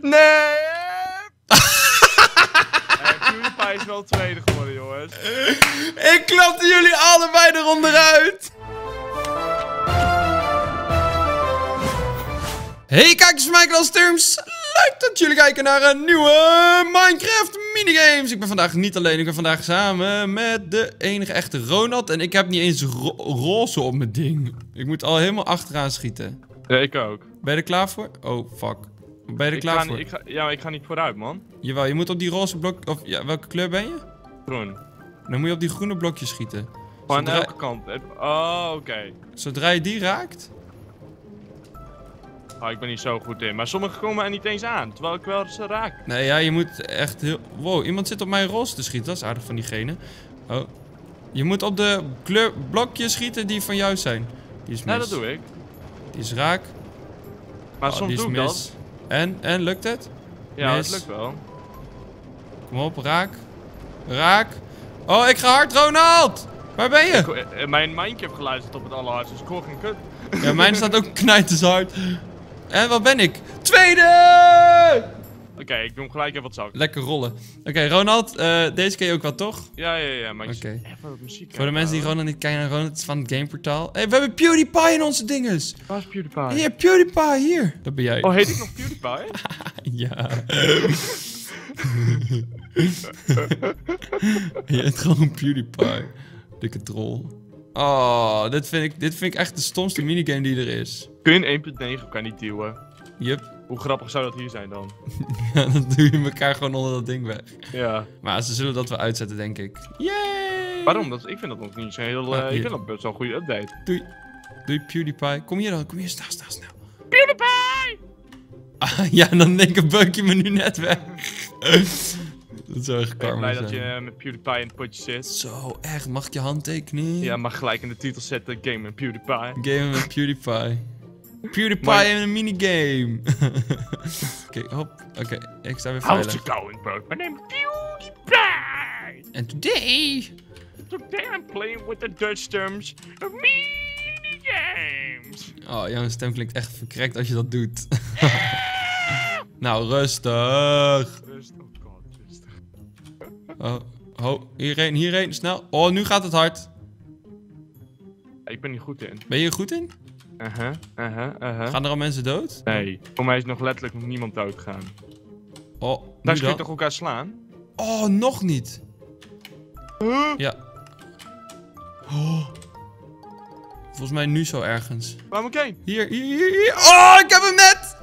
Nee! PewDiePie is wel tweede geworden, jongens. Ik klapte jullie allebei eronderuit. Hey kijkers van Minecraft Sturms. Leuk dat jullie kijken naar een nieuwe Minecraft minigames. Ik ben vandaag niet alleen, ik ben vandaag samen met de enige echte Ronald. En ik heb niet eens roze op mijn ding. Ik moet al helemaal achteraan schieten. Ja, ik ook. Ben je er klaar voor? Oh, fuck. Ben je er klaar voor? Ik ga niet vooruit, man. Jawel, je moet op die roze blok... Of, ja, welke kleur ben je? Groen. Dan moet je op die groene blokjes schieten. Van elke kant. Oh, oké. Zodra je die raakt... Oh, ik ben niet zo goed in. Maar sommigen komen er niet eens aan, terwijl ik wel ze raak. Nee, ja, je moet echt heel... Wow, iemand zit op mijn roze te schieten. Dat is aardig van diegene. Oh. Je moet op de blokjes schieten die van jou zijn. Die is mis. Nee, dat doe ik. Die is raak. Maar oh, soms doe ik dat. En, lukt het? Ja, het lukt wel. Kom op, raak. Raak. Oh, ik ga hard, Ronald! Waar ben je? Mijn mindje heeft geluisterd op het allerhardste, dus ik hoor geen kut. Ja, mijn staat ook knijters hard. En wat ben ik? Tweede! Oké, ik doe hem gelijk even wat zakken. Lekker rollen. Oké, Ronald, deze ken je ook wel, toch? Ja, maar okay. Even wat muziek. Voor de mensen die Ronald niet kennen, Ronald is van het gameportaal. Hé, we hebben PewDiePie in onze dinges! Waar is PewDiePie? Hier, PewDiePie, hier! Dat ben jij. Oh, heet ik nog PewDiePie? Ja. Je heet gewoon PewDiePie. Dikke troll. Oh, dit vind ik echt de stomste minigame die er is. Kun je 1.9 kan niet duwen. Yep. Hoe grappig zou dat hier zijn dan? Ja, dan doe je elkaar gewoon onder dat ding weg. Ja. Maar ze zullen dat wel uitzetten, denk ik. Yay! Waarom? Ik vind dat nog niet zo'n heel... ik vind dat best wel een goede update. Doei PewDiePie. Kom hier dan, kom hier. Sta snel. PewDiePie! Ah, ja, dan denk ik, beuk je me nu net weg. Dat zou echt karma zijn. Ik ben blij dat je met PewDiePie in het potje zit. Zo, echt. Mag ik je handtekening? Ja, mag gelijk in de titel zetten. Game met PewDiePie. Game met PewDiePie. PewDiePie in een minigame. Oké, hop. Oké, ik sta weer veilig. How's it going, bro? My name is PewDiePie. And today I'm playing with the Dutch Sturms of minigames. Oh, jouw stem klinkt echt verkrekt als je dat doet. Nou, rustig. Oh, hierheen, snel. Oh, nu gaat het hard. Ik ben hier goed in. Ben je er goed in? Gaan er al mensen dood? Nee, voor mij is nog letterlijk nog niemand dood gegaan. Oh, daar schiet toch elkaar slaan? Oh, nog niet. Huh? Ja. Oh. Volgens mij nu zo ergens. Waar moet ik heen? Hier. Oh, ik heb hem net!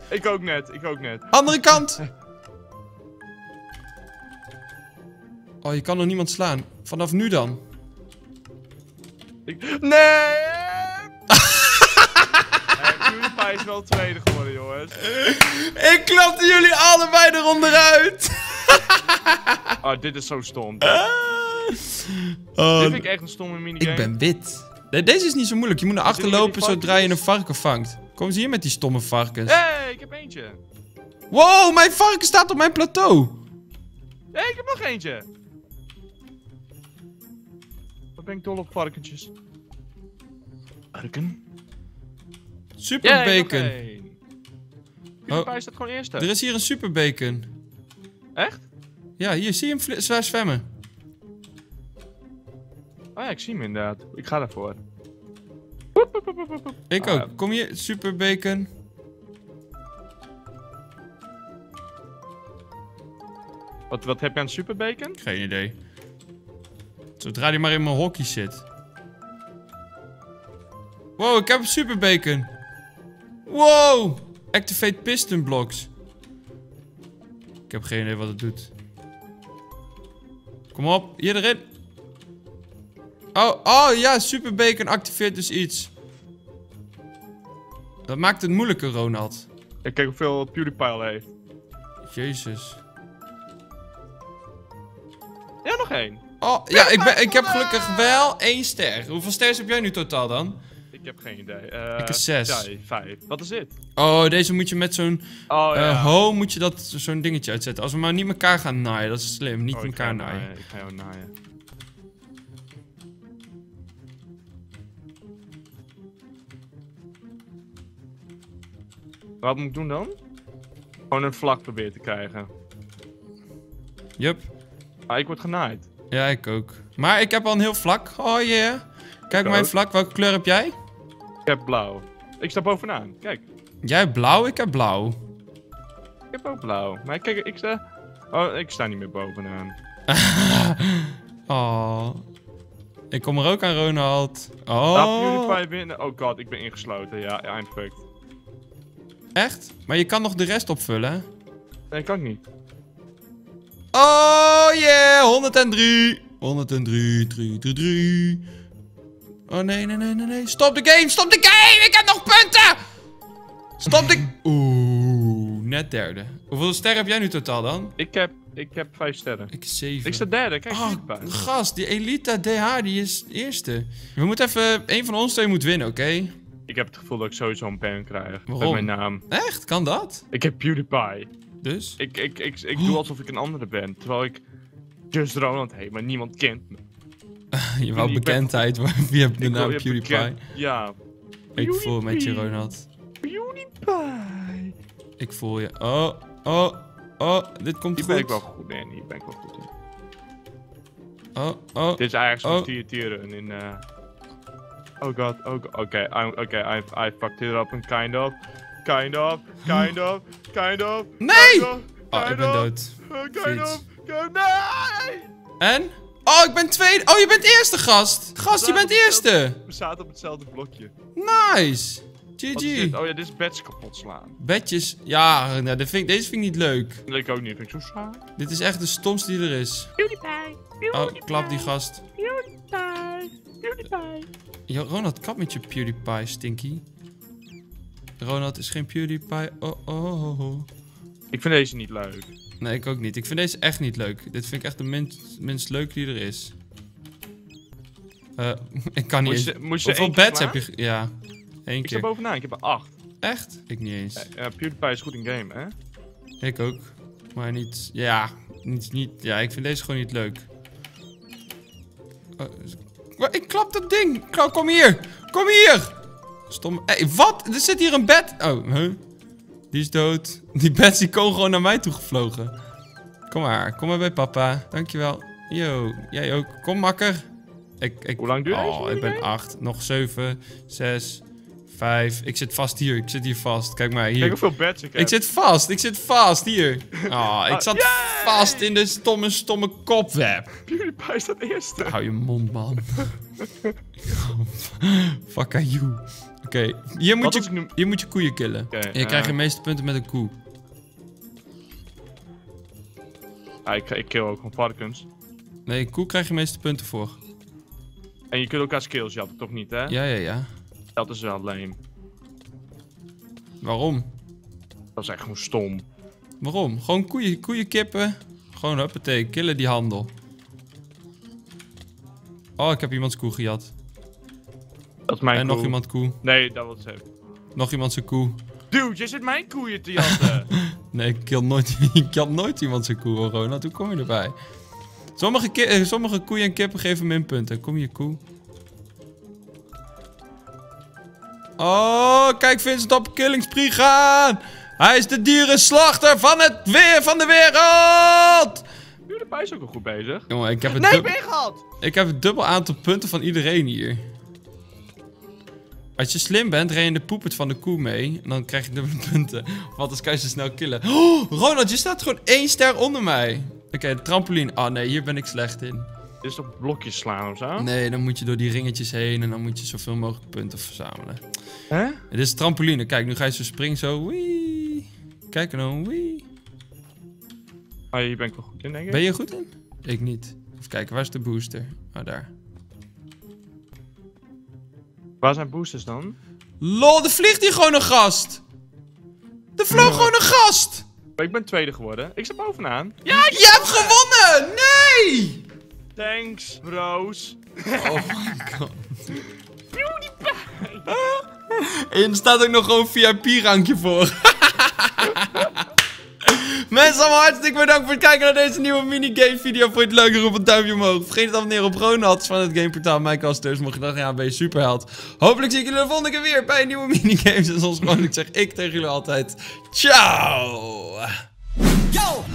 Ik ook net. Andere kant! Oh, je kan nog niemand slaan. Vanaf nu dan. Nee! PewDiePie is wel tweede geworden, jongens. Ik klapte jullie allebei eronderuit. Oh, dit is zo stom. Dit vind ik echt een stomme minigame. Ik ben wit. Nee, deze is niet zo moeilijk. Je moet naar achter lopen zodra je een varken vangt. Kom eens hier met die stomme varkens. Hé, ik heb eentje. Wow, mijn varken staat op mijn plateau. Hé, ik heb nog eentje. Wat ben ik dol op varkentjes. Varken? Super bacon. PewDiePie staat gewoon eerste. Er is hier een super bacon. Echt? Ja, hier zie je hem zwaar zwemmen. Oh ja, ik zie hem inderdaad. Ik ga daarvoor. Ik ook. Kom hier, super bacon. Wat heb je aan super bacon? Geen idee. Zodra die maar in mijn hokje zit. Wow, ik heb een super bacon. Wow! Activate piston blocks. Ik heb geen idee wat het doet. Kom op, hier erin. Oh ja, super bacon activeert dus iets. Dat maakt het moeilijker, Ronald. Ik kijk hoeveel PewDiePie al heeft. Jezus. Ja, nog één. Oh, ja, ik heb gelukkig wel 1 ster. Hoeveel sterren heb jij nu totaal dan? Ik heb geen idee. Ik heb 6. 5. Wat is dit? Oh, deze moet je met zo'n... Oh, ja. Moet je dat zo'n dingetje uitzetten. Als we maar niet elkaar gaan naaien, dat is slim. Niet elkaar naaien. Ik ga jou naaien. Wat moet ik doen dan? Gewoon een vlak proberen te krijgen. Yup. Ah, ik word genaaid. Ja, ik ook. Maar ik heb al een heel vlak. Oh yeah. Kijk mijn vlak. Welke kleur heb jij? Ik heb blauw. Ik sta bovenaan. Kijk. Jij hebt blauw? Ik heb blauw. Ik heb ook blauw. Maar kijk, ik sta... Oh, ik sta niet meer bovenaan. Oh. Ik kom er ook aan, Ronald. Oh. Laat PewDiePie binnen. Oh god, ik ben ingesloten. Ja, I'm fucked. Echt? Maar je kan nog de rest opvullen? Nee, kan ik niet. Oh yeah, 103. 103, 3, 3, 3. Oh nee, nee, nee, nee, nee. Stop de game, stop de game! Ik heb nog punten! Stop de... Oeh, net derde. Hoeveel sterren heb jij nu totaal dan? Ik heb 5 sterren. Ik 7. Ik sta derde, kijk. Oh, gast, die Elita DH, die is eerste. We moeten even... Een van ons twee moet winnen, oké? Okay? Ik heb het gevoel dat ik sowieso een ban krijg. Waarom? Met mijn naam. Echt? Kan dat? Ik heb PewDiePie. Dus? Ik doe alsof ik een andere ben. Terwijl ik... Just Ronald heet, maar niemand kent me. Je wou bekendheid, maar wie hebt de naam PewDiePie? Ja. Ik voel met je, Ronald. PewDiePie. Ik voel je. Oh, oh, oh. Dit komt goed. Hier ben ik wel goed in. Hier ben ik wel goed in. Oh, oh. Dit is eigenlijk zo'n tier-run in... Oh god, oh god. Okay, I fucked it up and kind of. Nee! Oh, ik ben dood. Nee! En? Oh, ik ben tweede. Oh, je bent eerste, gast. Gast, je bent eerste. We zaten op hetzelfde blokje. Nice. GG. Oh ja, dit is bedjes kapot slaan. Bedjes? Ja, nou, deze vind ik niet leuk. Leuk ook niet, vind ik zo saai. Dit is echt de stomste die er is. PewDiePie. Oh, klap die gast. PewDiePie. Yo, Ronald, kap met je PewDiePie, stinky. Ronald is geen PewDiePie. Oh. Ik vind deze niet leuk. Nee, ik ook niet. Ik vind deze echt niet leuk. Dit vind ik echt de minst leuke die er is. Ik kan niet eens. Hoeveel beds heb je? Ja, 1 keer. Ik sta bovenaan. Ik heb er 8. Echt? Ik niet eens. PewDiePie is goed in game, hè? Ik ook. Maar niet... Ja, ja, ik vind deze gewoon niet leuk. Ik klap dat ding. Kom hier. Kom hier. Stom. Hey, wat? Er zit hier een bed. Oh, huh? Die is dood. Die Betsy kon gewoon naar mij toe gevlogen. Kom maar bij papa. Dankjewel. Yo, jij ook. Kom makker. Hoe lang duurt het? Oh, ik ben 8. Nog 7, 6, 5. Ik zit vast hier. Ik zit hier vast. Kijk maar hier. Kijk hoeveel beds ik heb. Ik zit vast. Ik zit vast hier. Oh, ik zat vast in de stomme kopweb. PewDiePie is dat eerste. Hou je mond, man. Fuck aan you. Oké, hier moet je koeien killen. Okay, je krijgt de meeste punten met een koe. Ah, ik kill ook van varkens. Nee, een koe krijg je de meeste punten voor. En je kunt elkaar skills jatten, toch niet, hè? Ja. Dat is wel lame. Waarom? Dat is echt gewoon stom. Waarom? Gewoon koeien kippen. Gewoon, huppatee, killen die handel. Oh, ik heb iemands koe gejat. Dat is mijn koe. En nog iemand koe. Nee, dat was hem. Nog iemand zijn koe. Dude, jij zit mijn koeien te jatten. Nee, ik kill nooit iemand zijn koe, hoor, Ronald. Hoe kom je erbij? Sommige koeien en kippen geven minpunten. Kom hier, koe. Oh, kijk Vincent op killingspree gaan. Hij is de dierenslachter van de wereld. PewDiePie is ook al goed bezig. Jongen, ik heb het ik heb het dubbel aantal punten van iedereen hier. Als je slim bent, ren je de poepert van de koe mee. En dan krijg je dubbele punten. Of anders kan je ze snel killen. Oh, Ronald, je staat gewoon 1 ster onder mij. Oké, de trampoline. Oh nee, hier ben ik slecht in. Dit is toch blokjes slaan of zo? Nee, dan moet je door die ringetjes heen. En dan moet je zoveel mogelijk punten verzamelen. Hè? Dit is trampoline. Kijk, nu ga je zo springen. Zo, wee. Kijk nou, wee. Oh, hier ben ik wel goed in, denk ik. Ben je goed in? Ik niet. Even kijken, waar is de booster? Oh, daar. Waar zijn boosters dan? Lol, er vliegt hier gewoon een gast! Er vloog gewoon een gast! Ik ben tweede geworden. Ik sta bovenaan. Ja, je hebt gewonnen! Nee! Thanks, bro's. Oh my god. PewDiePie! En er staat ook nog gewoon VIP-rankje voor. Mensen, allemaal hartstikke bedankt voor het kijken naar deze nieuwe minigame video. Vond je het leuk? Roep een duimpje omhoog. Vergeet niet te abonneren op Ronald van het gameportaal Minecraft Sturms. Mocht je dachten, ja, ben je superheld. Hopelijk zie ik jullie de volgende keer weer bij een nieuwe minigame. En zoals gewoonlijk zeg ik tegen jullie altijd, ciao! Yo!